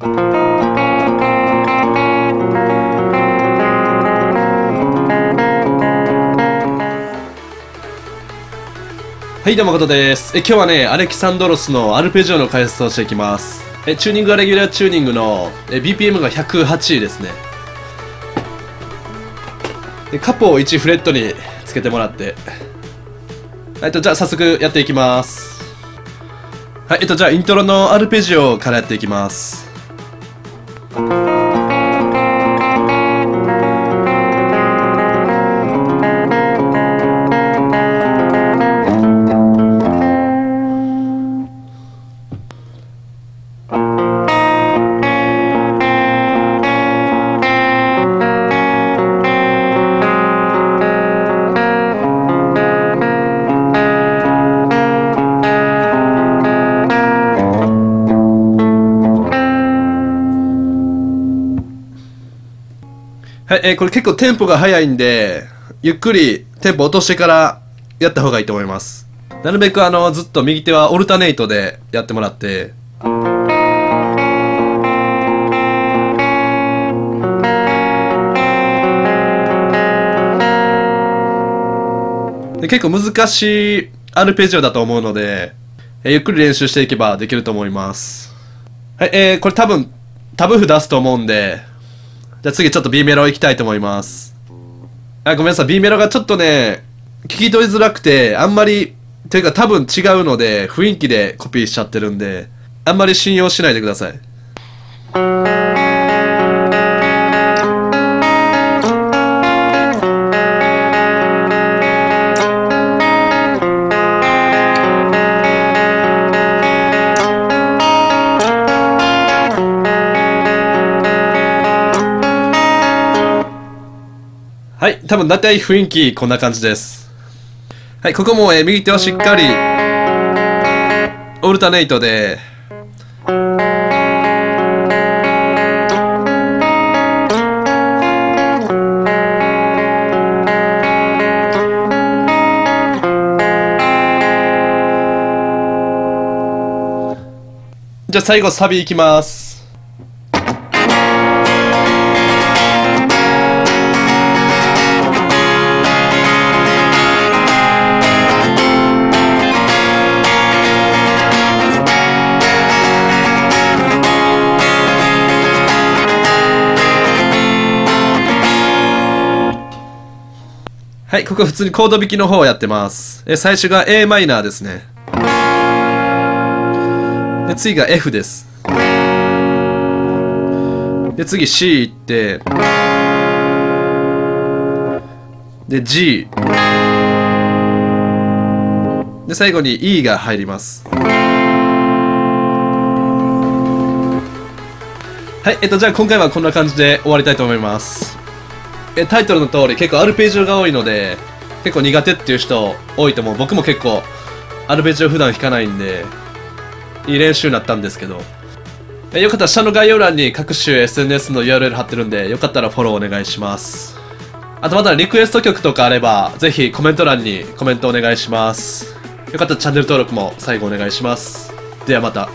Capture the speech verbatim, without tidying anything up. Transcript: はい、どうもことです。え、今日はね、アレキサンドロスのアルペジオの解説をしていきます。え、チューニングはレギュラーチューニングのえ ビーピーエム がひゃくはちですね。で、カポをいちフレットにつけてもらって。えっと、じゃあ早速やっていきます。はい、えっと、じゃあイントロのアルペジオからやっていきます。はい、えー、これ結構テンポが速いんで、ゆっくりテンポ落としてからやった方がいいと思います。なるべくあの、ずっと右手はオルタネイトでやってもらって、で結構難しいアルペジオだと思うので、えー、ゆっくり練習していけばできると思います。はい、えー、これ多分、タブ譜出すと思うんで、じゃあ次ちょっと B メロいきたいと思います。あ、ごめんなさい。B メロがちょっとね、聞き取りづらくて、あんまり、というか多分違うので、雰囲気でコピーしちゃってるんで、あんまり信用しないでください。はい、多分だいたい雰囲気こんな感じです。はい、ここも、えー、右手をしっかりオルタネイトで、じゃあ最後サビいきます。はい、ここ普通にコード弾きの方をやってます。え、最初が A マイナーですね。で、次が F です。で、次 C 行って、で、G。で、最後に E が入ります。はい、えっと、じゃあ今回はこんな感じで終わりたいと思います。タイトルの通り結構アルペジオが多いので結構苦手っていう人多いと思う。僕も結構アルペジオ普段弾かないんでいい練習になったんですけど、えよかったら下の概要欄に各種 エスエヌエス の ユーアールエル 貼ってるんでよかったらフォローお願いします。あとまたリクエスト曲とかあればぜひコメント欄にコメントお願いします。よかったらチャンネル登録も最後お願いします。ではまた。